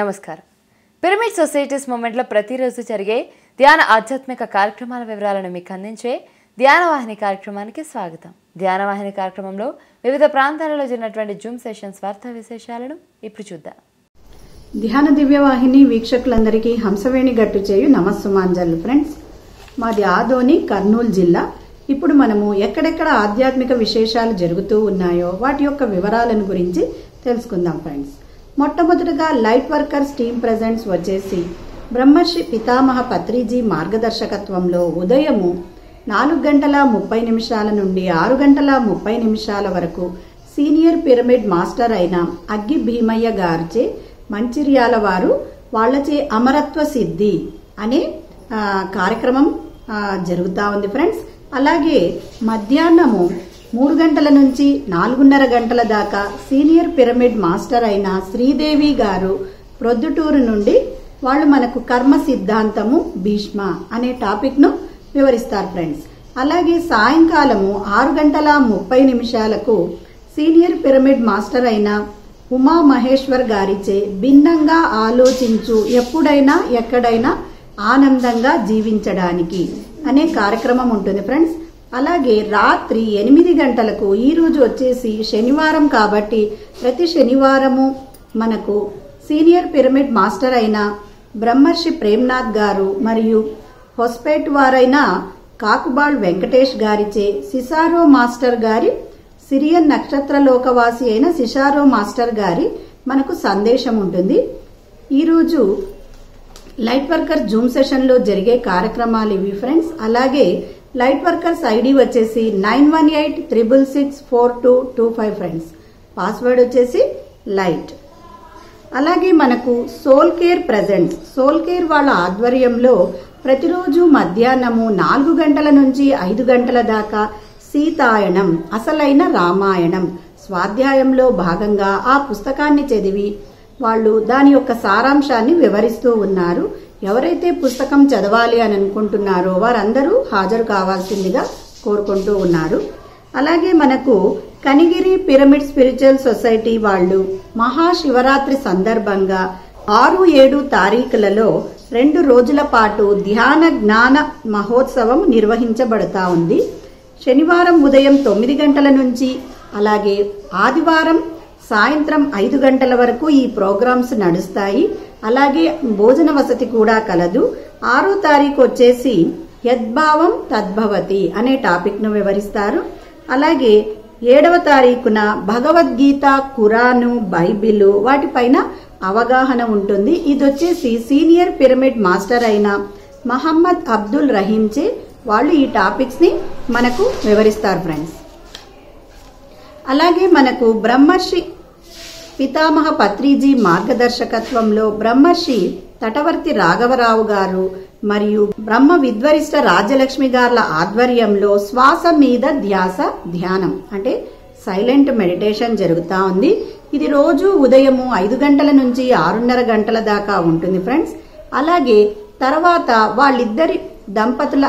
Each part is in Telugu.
నమస్కారం. పిరమిడ్ సొసైటీస్ మూమెంట్లో ప్రతిరోజు జరిగే ధ్యాన ఆధ్యాత్మిక కార్యక్రమాల వివరాలను మీకు అందించే ధ్యాన వాహిని కార్యక్రమానికి స్వాగతం. ధ్యాన వాహిని కార్యక్రమంలో వివిధ ప్రాంతాలలో జరిగినటువంటి జూమ్ సెషన్స్ వార్తా విశేషాలను ఇప్పుడు చూద్దాం. ధ్యాన దివ్యవాహిని వీక్షకులందరికీ హంసవేణి గట్టు చేయు నమస్సుమాంజలు. ఫ్రెండ్స్, మాది ఆదోని, కర్నూలు జిల్లా. ఇప్పుడు మనము ఎక్కడెక్కడ ఆధ్యాత్మిక విశేషాలు జరుగుతూ ఉన్నాయో వాటి యొక్క వివరాలను గురించి తెలుసుకుందాం. ఫ్రెండ్స్, మొట్టమొదటిగా లైట్ వర్కర్స్ టీమ్ ప్రెజెంట్స్ వచ్చేసి బ్రహ్మశ్రీ పితామహ పత్రిజీ మార్గదర్శకత్వంలో ఉదయము 4:30 నుండి 6:30 వరకు సీనియర్ పిరమిడ్ మాస్టర్ అయిన అగ్గి భీమయ్య గారిచే మంచిర్యాల వారు వాళ్లచే అమరత్వ సిద్ధి అనే కార్యక్రమం జరుగుతూ ఉంది. ఫ్రెండ్స్, అలాగే మధ్యాహ్నము 3 గంటల నుంచి 4:30 దాకా సీనియర్ పిరమిడ్ మాస్టర్ అయిన శ్రీదేవి గారు ప్రొద్దుటూరు నుండి వాళ్ళు మనకు కర్మ సిద్ధాంతము భీష్మ అనే టాపిక్ ను వివరిస్తారు. ఫ్రెండ్స్, అలాగే సాయంకాలము 6:30 సీనియర్ పిరమిడ్ మాస్టర్ అయిన ఉమా మహేశ్వర్ గారిచే భిన్నంగా ఆలోచించు, ఎప్పుడైనా ఎక్కడైనా ఆనందంగా జీవించడానికి అనే కార్యక్రమం ఉంటుంది. ఫ్రెండ్స్, అలాగే రాత్రి 8 గంటలకు ఈరోజు వచ్చేసి శనివారం కాబట్టి ప్రతి శనివారము మనకు సీనియర్ పిరమిడ్ మాస్టర్ అయిన బ్రహ్మర్షి ప్రేమ్నాథ్ గారు మరియు హొస్పేట్ వారైన కాకుబాళ్ వెంకటేష్ గారిచే సిసారో మాస్టర్ గారి సిరియన్ నక్షత్రలోకవాసి అయిన సిసారో మాస్టర్ గారి మనకు సందేశం ఉంటుంది. ఈరోజు లైట్ వర్కర్ జూమ్ సెషన్లో జరిగే కార్యక్రమాలు ఇవి. ఫ్రెండ్స్, అలాగే లైట్ వర్కర్స్ ఐడి వచ్చేసి 9186664225. ఫ్రెండ్స్, పాస్వర్డ్ వచ్చేసి లైట్. అలాగే మనకు soul care presents, soul care వాళ్ళ ఆధ్వర్యంలో ప్రతిరోజు మధ్యాహ్నము 4 గంటల నుంచి 5 గంటల దాకా సీతాయణం అసలైన రామాయణం స్వాధ్యాయంలో భాగంగా ఆ పుస్తకాన్ని చదివి వాళ్ళు దాని యొక్క సారాంశాన్ని వివరిస్తూ ఉన్నారు. ఎవరైతే పుస్తకం చదవాలి అని అనుకుంటున్నారో వారందరూ హాజరు కావాల్సిందిగా కోరుకుంటూ ఉన్నారు. అలాగే మనకు కనిగిరి పిరమిడ్ స్పిరిచువల్ సొసైటీ వాళ్ళు మహాశివరాత్రి సందర్భంగా 6, 7 తారీఖులలో 2 రోజుల పాటు ధ్యాన జ్ఞాన మహోత్సవం నిర్వహించబడతా ఉంది. శనివారం ఉదయం 9 గంటల నుంచి అలాగే ఆదివారం సాయంత్రం 5 గంటల వరకు ఈ ప్రోగ్రామ్స్ నడుస్తాయి. అలాగే భోజన వసతి కూడా కలదు. 6వ తారీఖు వచ్చేసి యద్భావం తద్భవతి అనే టాపిక్ ను వివరిస్తారు. అలాగే 7వ తారీఖున భగవద్గీత, ఖురాను, బైబిల్ వాటిపైన అవగాహన ఉంటుంది. ఇది వచ్చేసి సీనియర్ పిరమిడ్ మాస్టర్ అయిన మహమ్మద్ అబ్దుల్ రహీంచే వాళ్ళు ఈ టాపిక్స్ ని మనకు వివరిస్తారు. ఫ్రెండ్స్, అలాగే మనకు బ్రహ్మర్షి పితామహ పత్రిజీ మార్గదర్శకత్వంలో బ్రహ్మర్షి తటవర్తి రాఘవరావు గారు మరియు బ్రహ్మ విద్వరిష్ట రాజ్యలక్ష్మి గారుల ఆధ్వర్యంలో శ్వాస మీద ధ్యాస ధ్యానం అంటే సైలెంట్ మెడిటేషన్ జరుగుతా ఉంది. ఇది రోజు ఉదయము 5 గంటల నుంచి 6:30 దాకా ఉంటుంది. ఫ్రెండ్స్, అలాగే తర్వాత వాళ్ళిద్దరి దంపతుల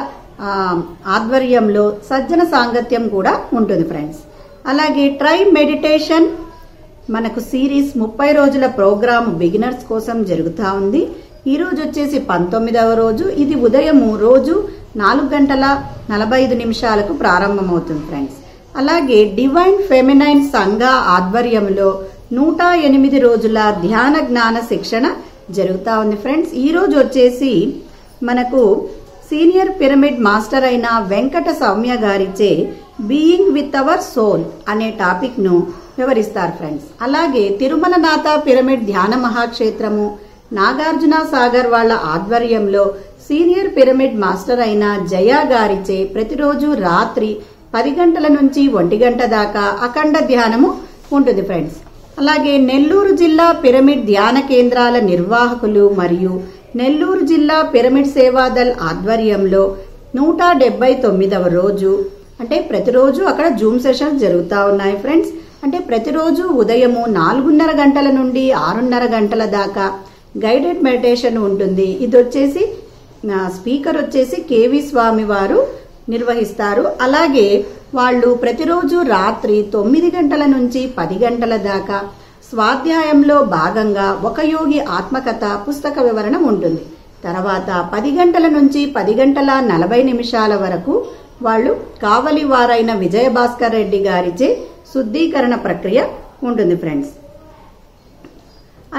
ఆధ్వర్యంలో సజ్జన సాంగత్యం కూడా ఉంటుంది. ఫ్రెండ్స్, అలాగే ట్రై మెడిటేషన్ మనకు సిరీస్ 30 రోజుల ప్రోగ్రామ్ బిగినర్స్ కోసం జరుగుతూ ఉంది. ఈరోజు వచ్చేసి 19వ రోజు. ఇది ఉదయము రోజు 4:45 ప్రారంభమవుతుంది. ఫ్రెండ్స్, అలాగే డివైన్ ఫెమినైన్ సంఘ ఆధ్వర్యంలో 108 రోజుల ధ్యాన జ్ఞాన శిక్షణ జరుగుతూ ఉంది. ఫ్రెండ్స్, ఈరోజు వచ్చేసి మనకు సీనియర్ పిరమిడ్ మాస్టర్ అయిన వెంకట సౌమ్య గారిచే బీయింగ్ విత్ అవర్ సోల్ అనే టాపిక్ ను వివరిస్తారు. ఫ్రెండ్స్, అలాగే తిరుమలనాథ పిరమిడ్ ధ్యాన మహాక్షేత్రము నాగార్జున సాగర్ వాళ్ళ ఆధ్వర్యంలో సీనియర్ పిరమిడ్ మాస్టర్ అయిన జయా గారిచే ప్రతిరోజు రాత్రి 10 గంటల నుంచి 1 గంట దాకా అఖండ ధ్యానము ఉంటుంది. ఫ్రెండ్స్, అలాగే నెల్లూరు జిల్లా పిరమిడ్ ధ్యాన కేంద్రాల నిర్వాహకులు మరియు నెల్లూరు జిల్లా పిరమిడ్ సేవాదల్ ఆధ్వర్యంలో 179వ రోజు అంటే ప్రతిరోజు అక్కడ జూమ్ సెషన్స్ జరుగుతూ ఉన్నాయి. ఫ్రెండ్స్, అంటే ప్రతిరోజు ఉదయము 4:30 నుండి 6:30 దాకా గైడెడ్ మెడిటేషన్ ఉంటుంది. ఇది వచ్చేసి స్పీకర్ వచ్చేసి కేవి స్వామి వారు నిర్వహిస్తారు. అలాగే వాళ్ళు ప్రతిరోజు రాత్రి 9 గంటల నుంచి 10 గంటల దాకా స్వాధ్యాయంలో భాగంగా ఒక యోగి ఆత్మకథ పుస్తక వివరణ ఉంటుంది. తర్వాత 10 గంటల నుంచి 10 గంటల 40 నిమిషాల వరకు వాళ్ళు కావలి వారైన విజయభాస్కర్ రెడ్డి గారిచే శుద్ధీకరణ ప్రక్రియ ఉంటుంది ఫ్రెండ్స్.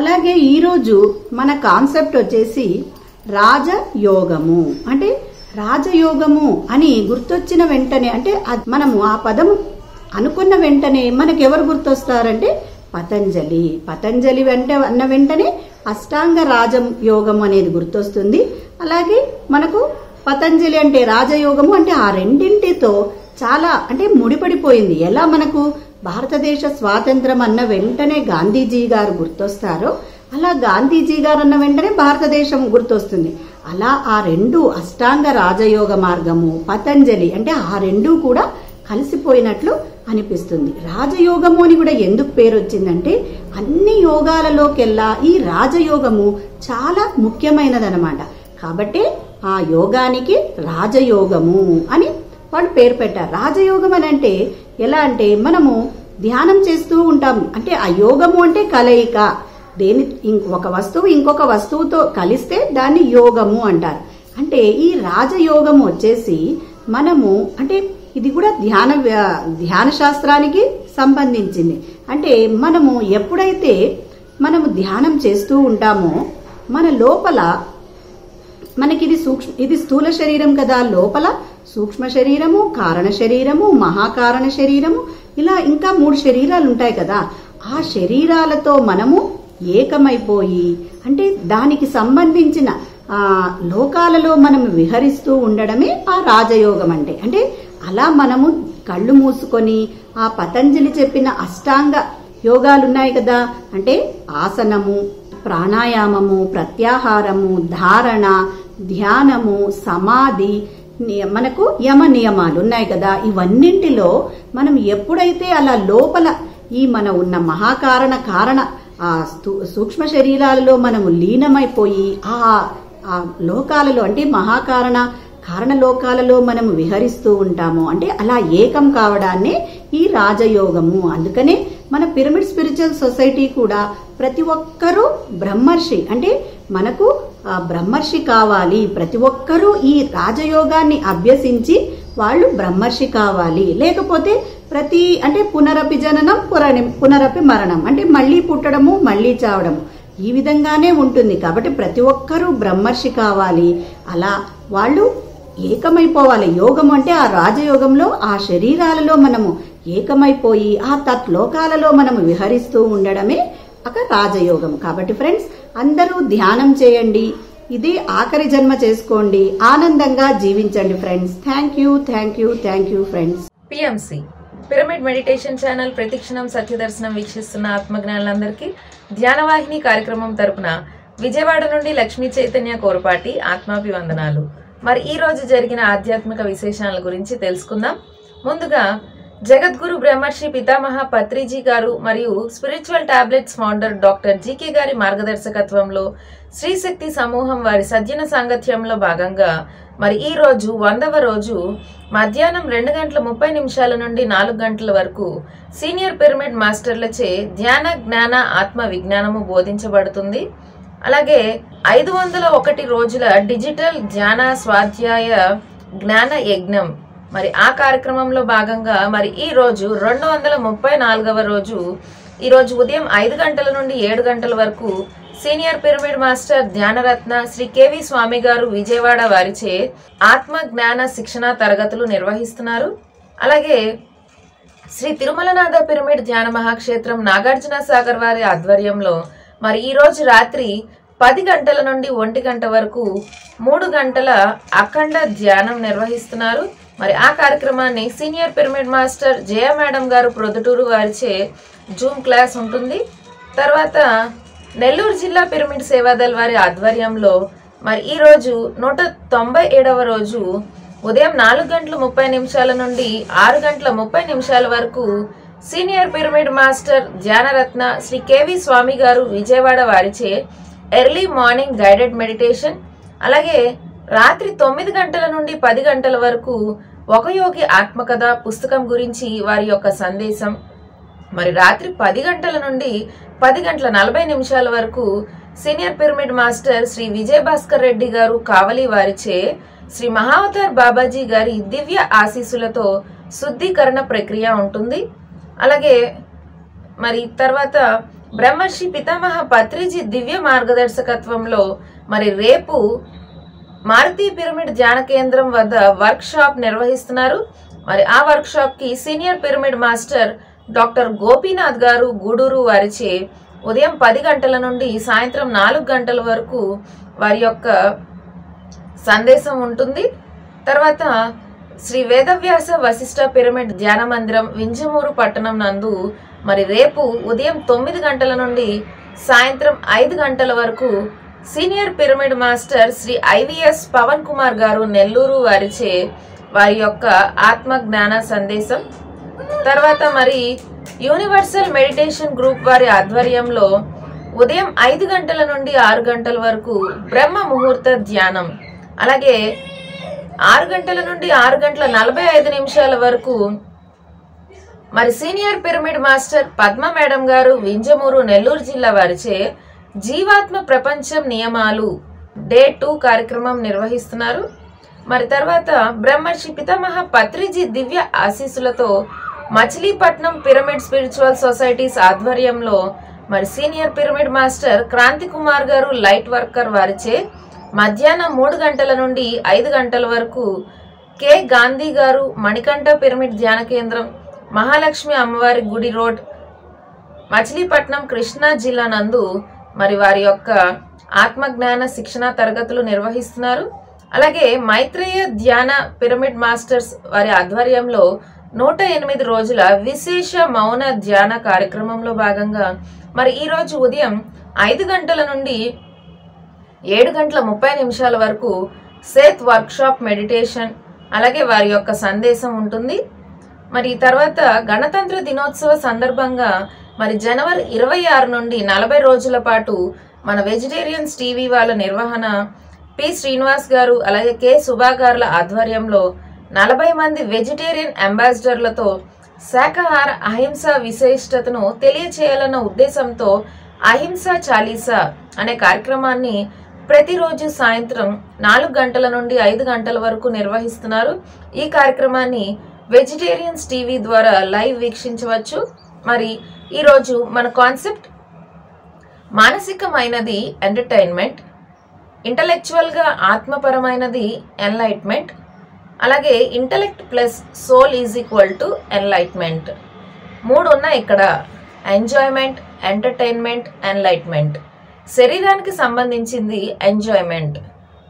అలాగే ఈ రోజు మన కాన్సెప్ట్ వచ్చేసి రాజయోగము. అంటే రాజయోగము అని గుర్తొచ్చిన వెంటనే, అంటే మనము ఆ పదము అనుకున్న వెంటనే మనకు ఎవరు గుర్తొస్తారంటే పతంజలి. పతంజలి అంటే అన్న వెంటనే అష్టాంగ రాజయోగం అనేది గుర్తొస్తుంది. అలాగే మనకు పతంజలి అంటే రాజయోగము అంటే ఆ రెండింటితో చాలా అంటే ముడిపడిపోయింది. ఎలా మనకు భారతదేశ స్వాతంత్రం అన్న వెంటనే గాంధీజీ గారు గుర్తొస్తారో అలా గాంధీజీ గారు అన్న వెంటనే భారతదేశం గుర్తొస్తుంది. అలా ఆ రెండు అష్టాంగ రాజయోగ మార్గము పతంజలి అంటే ఆ రెండు కూడా కలిసిపోయినట్లు అనిపిస్తుంది. రాజయోగము అని కూడా ఎందుకు పేరు వచ్చిందంటే అన్ని యోగాలలోకెల్లా ఈ రాజయోగము చాలా ముఖ్యమైనదనమాట. కాబట్టి ఆ యోగానికి రాజయోగము అని వాళ్ళు పేరు పెట్టారు. రాజయోగం అని అంటే ఎలా అంటే మనము ధ్యానం చేస్తూ ఉంటాము. అంటే ఆ యోగము అంటే కలయిక, దేని ఒక వస్తువు ఇంకొక వస్తువుతో కలిస్తే దాన్ని యోగము అంటారు. అంటే ఈ రాజయోగము వచ్చేసి మనము అంటే ఇది కూడా ధ్యాన శాస్త్రానికి సంబంధించింది. అంటే మనము ఎప్పుడైతే మనము ధ్యానం చేస్తూ ఉంటామో మన లోపల మనకి ఇది స్థూల శరీరం కదా, లోపల సూక్ష్మ శరీరము, కారణ శరీరము, మహాకారణ శరీరము, ఇలా ఇంకా 3 శరీరాలు ఉంటాయి కదా. ఆ శరీరాలతో మనము ఏకమైపోయి అంటే దానికి సంబంధించిన లోకాలలో మనం విహరిస్తూ ఉండడమే ఆ రాజయోగం అంటే. అంటే అలా మనము కళ్ళు మూసుకొని ఆ పతంజలి చెప్పిన అష్టాంగ యోగాలున్నాయి కదా, అంటే ఆసనము, ప్రాణాయామము, ప్రత్యాహారము, ధారణ, ధ్యానము, సమాధి, మనకు యమ నియమాలు ఉన్నాయి కదా. ఇవన్నింటిలో మనం ఎప్పుడైతే అలా లోపల ఈ మన ఉన్న మహాకారణ కారణ ఆ సూక్ష్మ శరీరాలలో మనము లీనమైపోయి ఆ లోకాలలో అంటే మహాకారణ కారణలోకాలలో మనం విహరిస్తూ ఉంటాము. అంటే అలా ఏకం కావడాన్ని ఈ రాజయోగము. అందుకనే మన పిరమిడ్ స్పిరిచువల్ సొసైటీ కూడా ప్రతి ఒక్కరూ బ్రహ్మర్షి అంటే మనకు బ్రహ్మర్షి కావాలి, ప్రతి ఒక్కరూ ఈ రాజయోగాన్ని అభ్యసించి వాళ్ళు బ్రహ్మర్షి కావాలి. లేకపోతే ప్రతి అంటే పునరపి జననం పునరపి మరణం అంటే మళ్ళీ పుట్టడము మళ్ళీ చావడము ఈ విధంగానే ఉంటుంది. కాబట్టి ప్రతి ఒక్కరూ బ్రహ్మర్షి కావాలి. అలా వాళ్ళు ఏకమైపోవాలి. యోగం అంటే ఆ రాజయోగంలో ఆ శరీరాలలో మనము ఏకమైపోయి ఆ తత్లోకాలలో మనము విహరిస్తూ ఉండడమే ఒక రాజయోగం. కాబట్టి ఫ్రెండ్స్ అందరూ ధ్యానం చేయండి, ఇది ఆఖరి జన్మ చేసుకోండి, ఆనందంగా జీవించండి friends. Thank you, thank you, thank you friends. PMC pyramid meditation channel ప్రతిక్షణం సత్యదర్శనం వీక్షిస్తున్న ఆత్మజ్ఞానులందరికీ ధ్యానవాహిని కార్యక్రమం తరపున విజయవాడ నుండి లక్ష్మీ చైతన్య కోరపాటి ఆత్మాభివందనాలు. మరి ఈ రోజు జరిగిన ఆధ్యాత్మిక విశేషాల గురించి తెలుసుకుందాం. ముందుగా జగద్గురు బ్రహ్మర్షి పితామహ పత్రిజీ గారు మరియు spiritual tablets founder doctor GK గారి మార్గదర్శకత్వంలో శ్రీశక్తి సమూహం వారి సజ్జన సాంగత్యంలో భాగంగా మరి ఈ రోజు 100వ రోజు మధ్యాహ్నం 2:30 నుండి 4 గంటల వరకు సీనియర్ పిరమిడ్ మాస్టర్లచే ధ్యాన జ్ఞాన ఆత్మ విజ్ఞానము బోధించబడుతుంది. అలాగే 501 రోజుల డిజిటల్ ధ్యాన స్వాధ్యాయ జ్ఞాన యజ్ఞం మరి ఆ కార్యక్రమంలో భాగంగా మరి ఈ రోజు 234వ రోజు ఈరోజు ఉదయం 5 గంటల నుండి 7 గంటల వరకు సీనియర్ పిరమిడ్ మాస్టర్ ధ్యానరత్న శ్రీ కెవి స్వామి గారు విజయవాడ వారిచే ఆత్మ జ్ఞాన శిక్షణ తరగతులు నిర్వహిస్తున్నారు. అలాగే శ్రీ తిరుమలనాథ పిరమిడ్ ధ్యాన మహాక్షేత్రం నాగార్జున సాగర్ వారి ఆధ్వర్యంలో మరి ఈ రోజు రాత్రి 10 గంటల నుండి 1 గంట వరకు 3 గంటల అఖండ ధ్యానం నిర్వహిస్తున్నారు. మరి ఆ కార్యక్రమాన్ని senior pyramid master Jaya madam గారు ప్రొద్దుటూరు వారిచే జూమ్ క్లాస్ ఉంటుంది. తర్వాత నెల్లూరు జిల్లా పిరమిడ్ సేవాదల్ వారి ఆధ్వర్యంలో మరి ఈరోజు 197వ రోజు ఉదయం 4:30 నుండి 6:30 వరకు సీనియర్ పిరమిడ్ మాస్టర్ ధ్యానరత్న శ్రీ కెవి స్వామి గారు విజయవాడ వారిచే ఎర్లీ మార్నింగ్ గైడెడ్ మెడిటేషన్. అలాగే రాత్రి 9 గంటల నుండి 10 గంటల వరకు ఒక యోగి ఆత్మకథ పుస్తకం గురించి వారి యొక్క సందేశం. మరి రాత్రి 10 గంటల నుండి 10 గంటల 40 నిమిషాల వరకు senior pyramid master Shri Vijayabhaskar Reddy గారు కావలి వారిచే శ్రీ మహావతార్ బాబాజీ గారి దివ్య ఆశీస్సులతో శుద్ధీకరణ ప్రక్రియ ఉంటుంది. అలాగే మరి తర్వాత బ్రహ్మర్షి పితామహ పత్రిజీ దివ్య మార్గదర్శకత్వంలో మరి రేపు మారుతి పిరమిడ్ ధ్యాన కేంద్రం వద్ద వర్క్ షాప్ నిర్వహిస్తున్నారు. మరి ఆ వర్క్ షాప్ కి senior pyramid master doctor Gopinath గారు గూడూరు వారిచే ఉదయం 10 గంటల నుండి సాయంత్రం 4 గంటల వరకు వారి యొక్క సందేశం ఉంటుంది. తర్వాత శ్రీ వేదవ్యాస వశిష్ఠ పిరమిడ్ ధ్యాన మందిరం వింజమూరు పట్టణం నందు మరి రేపు ఉదయం 9 గంటల నుండి సాయంత్రం 5 గంటల వరకు senior pyramid master Shri IVS Pavan Kumar గారు నెల్లూరు వారిచే వారి యొక్క ఆత్మ జ్ఞాన సందేశం. తర్వాత మరి యూనివర్సల్ మెడిటేషన్ గ్రూప్ వారి ఆధ్వర్యంలో ఉదయం 5 గంటల నుండి 6 గంటల వరకు బ్రహ్మ ముహూర్త ధ్యానం. అలాగే 6 గంటల నుండి 6 గంటల 45 నిమిషాల వరకు మరి senior pyramid master Padma madam గారు వింజమూరు నెల్లూరు జిల్లా వారిచే జీవాత్మ ప్రపంచం నియమాలు డే 2 కార్యక్రమం నిర్వహిస్తున్నారు. మరి తర్వాత బ్రహ్మర్షి పితామహ పత్రిజీ దివ్య ఆశీస్సులతో మచిలీపట్నం పిరమిడ్ స్పిరిచువల్ సొసైటీస్ ఆధ్వర్యంలో మరి senior pyramid master Kranti Kumar గారు లైట్ వర్కర్ వారిచే మధ్యాహ్నం 3 గంటల నుండి 5 గంటల వరకు కె గాంధీ గారు మణికంఠ పిరమిడ్ ధ్యాన కేంద్రం మహాలక్ష్మి అమ్మవారి గుడి రోడ్ మచిలీపట్నం కృష్ణా జిల్లా నందు మరి వారి యొక్క ఆత్మజ్ఞాన శిక్షణ తరగతులు నిర్వహిస్తున్నారు. అలాగే మైత్రేయ ధ్యాన పిరమిడ్ మాస్టర్స్ వారి ఆధ్వర్యంలో 108 రోజుల విశేష మౌన ధ్యాన కార్యక్రమంలో భాగంగా మరి ఈరోజు ఉదయం 5 గంటల నుండి 7 గంటల 30 నిమిషాల వరకు సేత్ వర్క్షాప్ మెడిటేషన్ అలాగే వారి యొక్క సందేశం ఉంటుంది. మరి తర్వాత గణతంత్ర దినోత్సవ సందర్భంగా మరి జనవరి 26 నుండి 40 రోజుల పాటు మన వెజిటేరియన్స్ టీవీ వాళ్ళ నిర్వహణ పి శ్రీనివాస్ గారు అలాగే కె సుభాగారుల ఆధ్వర్యంలో 40 మంది వెజిటేరియన్ అంబాసిడర్లతో శాకాహార అహింస విశిష్టతను తెలియచేయాలన్న ఉద్దేశంతో అహింస చాలీసా అనే కార్యక్రమాన్ని ప్రతిరోజు సాయంత్రం 4 గంటల నుండి 5 గంటల వరకు నిర్వహిస్తున్నారు. ఈ కార్యక్రమాన్ని వెజిటేరియన్స్ టీవీ ద్వారా లైవ్ వీక్షించవచ్చు. మరి ఈరోజు మన కాన్సెప్ట్ మానసికమైనది ఎంటర్టైన్మెంట్, ఇంటలెక్చువల్గా ఆత్మపరమైనది ఎన్లైట్మెంట్, అలాగే intellect plus soul is equal to enlightenment. 3 ఉన్నాయి ఇక్కడ, ఎంజాయ్మెంట్, ఎంటర్టైన్మెంట్, ఎన్లైట్మెంట్. శరీరానికి సంబంధించింది ఎంజాయ్మెంట్,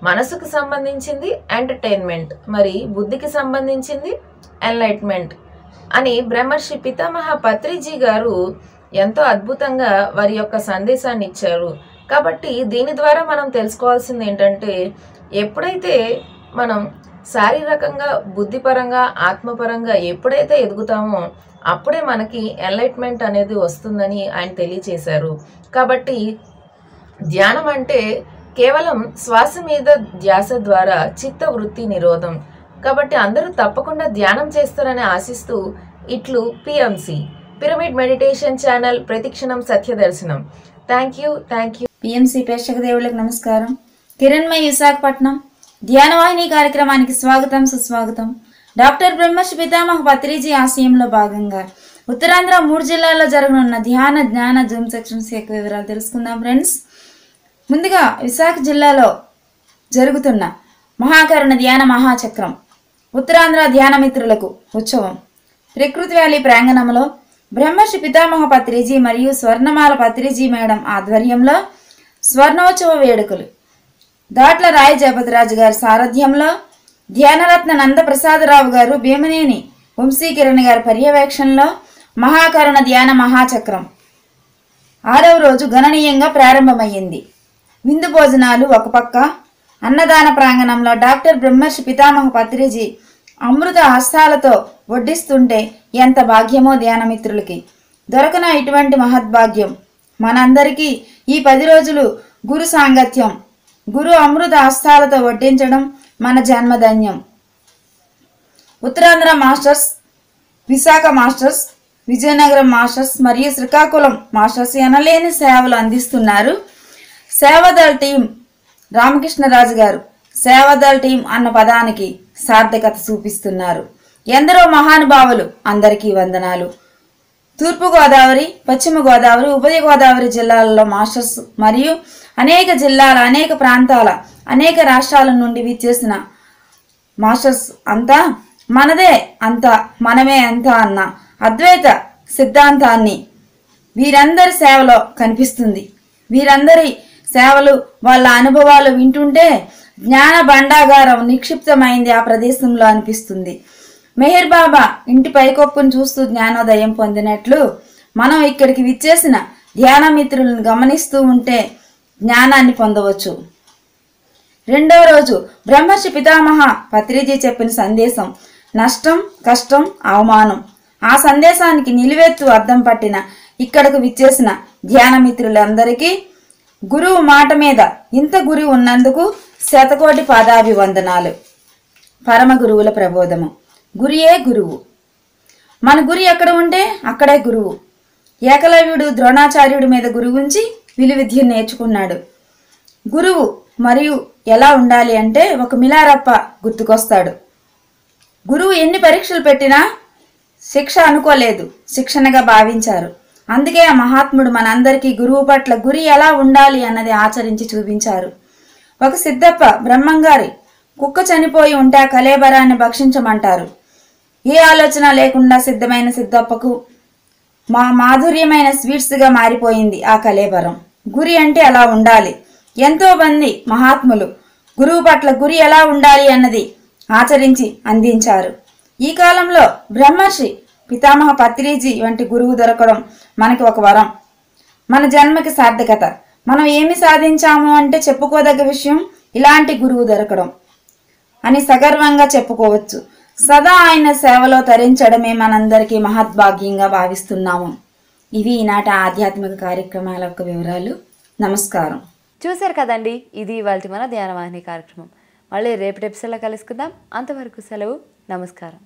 మనసుకు సంబంధించింది ఎంటర్టైన్మెంట్, మరి బుద్ధికి సంబంధించింది ఎన్లైట్మెంట్ అని బ్రహ్మర్షి పితామహ పత్రిజీ గారు ఎంతో అద్భుతంగా వారి యొక్క సందేశాన్ని ఇచ్చారు. కాబట్టి దీని ద్వారా మనం తెలుసుకోవాల్సింది ఏంటంటే, ఎప్పుడైతే మనం శారీరకంగా, బుద్ధిపరంగా, ఆత్మపరంగా ఎప్పుడైతే ఎదుగుతామో అప్పుడే మనకి ఎన్లైట్మెంట్ అనేది వస్తుందని ఆయన తెలియచేశారు. కాబట్టి ధ్యానం అంటే కేవలం శ్వాస మీద ధ్యాస ద్వారా చిత్త వృత్తి నిరోధం. కాబట్టి అందరూ తప్పకుండా ధ్యానం చేస్తారని ఆశిస్తూ ఇట్లు పిఎంసి పిరమిడ్ మెడిటేషన్ ఛానల్ ప్రతిక్షణం సత్యదర్శనం. Thank you. పిఎంసి ప్రేక్షక దేవుళ్ళకి నమస్కారం. కిరణ్మయ విశాఖపట్నం ధ్యాన వాహిని కార్యక్రమానికి స్వాగతం, సుస్వాగతం. డాక్టర్ బ్రహ్మర్షి పితామహ పత్రిజీ ఆశయంలో భాగంగా ఉత్తరాంధ్ర 3 జిల్లాల్లో జరగనున్న ధ్యాన జ్ఞాన జూమ్ సెక్షన్స్ యొక్క వివరాలు తెలుసుకుందాం ఫ్రెండ్స్. ముందుగా విశాఖ జిల్లాలో జరుగుతున్న మహాకరుణ ధ్యాన మహాచక్రం ఉత్తరాంధ్ర ధ్యాన మిత్రులకు ఉత్సవం ప్రకృతి వ్యాలీ ప్రాంగణంలో బ్రహ్మర్షి పితామహ పత్రిజీ మరియు స్వర్ణమాల పత్రిజీ మేడం ఆధ్వర్యంలో స్వర్ణోత్సవ వేడుకలు దాట్ల రాయ జయపతిరాజు గారి సారథ్యంలో ధ్యానరత్న నందప్రసాదరావు గారు భీమనేని వంశీకిరణ్ గారి పర్యవేక్షణలో మహాకరుణ ధ్యాన మహాచక్రం 6వ రోజు గణనీయంగా ప్రారంభమయ్యింది. విందు భోజనాలు ఒక పక్క, అన్నదాన ప్రాంగణంలో డాక్టర్ బ్రహ్మర్షి పితామహ పత్రిజీ అమృత హస్తాలతో వడ్డిస్తుంటే ఎంత భాగ్యమో ధ్యానమిత్రులకి. దొరకన ఇటువంటి మహద్భాగ్యం మనందరికీ ఈ 10 రోజులు గురు సాంగత్యం, గురు అమృత హస్తాలతో వడ్డించడం మన జన్మధన్యం. Uttarandhra masters, Visakha masters Vizianagaram masters మరియు శ్రీకాకుళం మాస్టర్స్ ఎనలేని సేవలు అందిస్తున్నారు. సేవాదళ టీం రామకృష్ణరాజు గారు సేవాదళ టీం అన్న పదానికి సార్థకత చూపిస్తున్నారు. ఎందరో మహానుభావులు అందరికీ వందనాలు. తూర్పుగోదావరి, పశ్చిమ గోదావరి, ఉభయ గోదావరి జిల్లాలలో మాస్టర్స్ మరియు అనేక జిల్లాల, అనేక ప్రాంతాల, అనేక రాష్ట్రాల నుండి విచ్చేసిన మాస్టర్స్ అంతా మనదే, అంతా మనమే, అంతా అన్న అద్వైత సిద్ధాంతాన్ని వీరందరి సేవలో కనిపిస్తుంది. వీరందరి సేవలు, వాళ్ళ అనుభవాలు వింటుంటే జ్ఞాన భండాగారం నిక్షిప్తమైంది ఆ ప్రదేశంలో అనిపిస్తుంది. మెహర్ బాబా ఇంటి పైకొప్పును చూస్తూ జ్ఞానోదయం పొందినట్లు మనం ఇక్కడికి విచ్చేసిన ధ్యాన మిత్రులను గమనిస్తూ ఉంటే జ్ఞానాన్ని పొందవచ్చు. రెండవ రోజు బ్రహ్మర్షి పితామహ పత్రిజీ చెప్పిన సందేశం నష్టం, కష్టం, అవమానం. ఆ సందేశానికి నిలువెత్తు అర్థం పట్టిన ఇక్కడకు విచ్చేసిన ధ్యాన మిత్రులందరికీ గురువు మాట మీద ఇంత గురి ఉన్నందుకు శతకోటి పాదాభివందనాలు. పరమ గురువుల ప్రబోధము. గురియే గురువు. మన గురి ఎక్కడ ఉంటే అక్కడే గురువు. ఏకలవ్యుడు ద్రోణాచార్యుడి మీద గురువుంచి విలువిద్య నేర్చుకున్నాడు. గురువు మరియు ఎలా ఉండాలి అంటే ఒక మిలారప్ప గుర్తుకొస్తాడు. గురువు ఎన్ని పరీక్షలు పెట్టినా శిక్ష అనుకోలేదు, శిక్షణగా భావించారు. అందుకే ఆ మహాత్ముడు మనందరికీ గురువు పట్ల గురి ఎలా ఉండాలి అన్నది ఆచరించి చూపించారు. ఒక సిద్ధప్ప బ్రహ్మంగారి కుక్క చనిపోయి ఉంటే ఆ కలేబరాన్ని భక్షించమంటారు. ఏ ఆలోచన లేకుండా సిద్ధమైన సిద్ధప్పకు మా మాధుర్యమైన స్వీట్స్గా మారిపోయింది ఆ కలేబరం. గురి అంటే అలా ఉండాలి. ఎంతోమంది మహాత్ములు గురువు పట్ల గురి ఎలా ఉండాలి అన్నది ఆచరించి అందించారు. ఈ కాలంలో బ్రహ్మర్షి పితామహ పత్రిజీ వంటి గురువు దొరకడం మనకి ఒక వరం, మన జన్మకి సార్థకత. మనం ఏమి సాధించాము అంటే చెప్పుకోదగ్గ విషయం ఇలాంటి గురువు దొరకడం అని సగర్వంగా చెప్పుకోవచ్చు. సదా ఆయన సేవలో తరించడమే మనందరికీ మహద్భాగ్యంగా భావిస్తున్నాము. ఇవి ఈనాటి ఆధ్యాత్మిక కార్యక్రమాల యొక్క వివరాలు. నమస్కారం. చూశారు కదండి, ఇది ఇవాళ మన ధ్యాన వాహిని కార్యక్రమం. మళ్ళీ రేపటి ఎపిసోడ్లో కలుసుకుందాం. అంతవరకు సెలవు. నమస్కారం.